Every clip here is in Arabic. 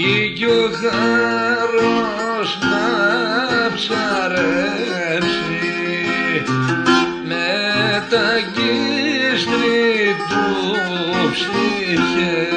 يجو خروش ما بشاربشي ما تجيش تدوبشيش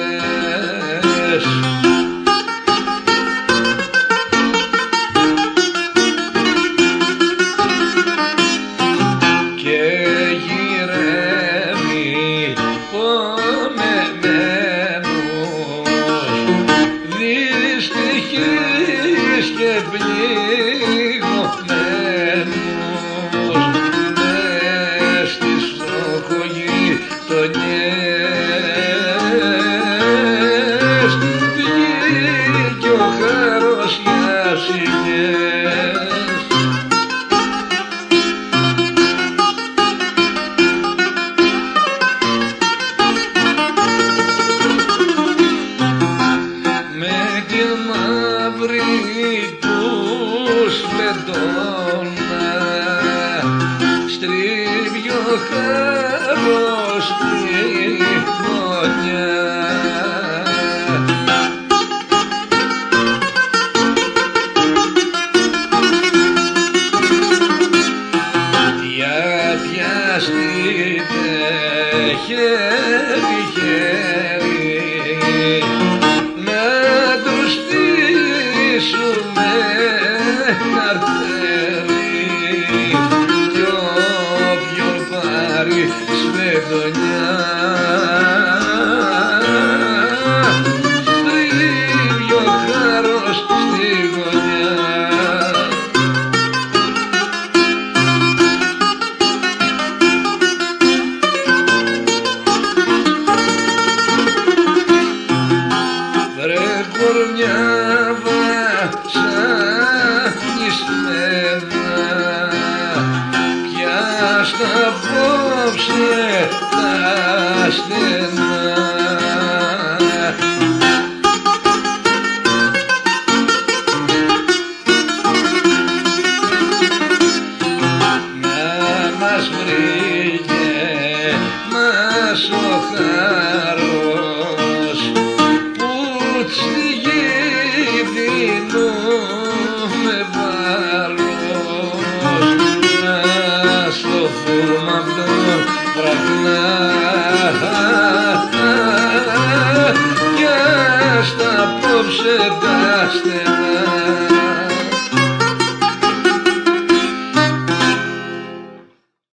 She does.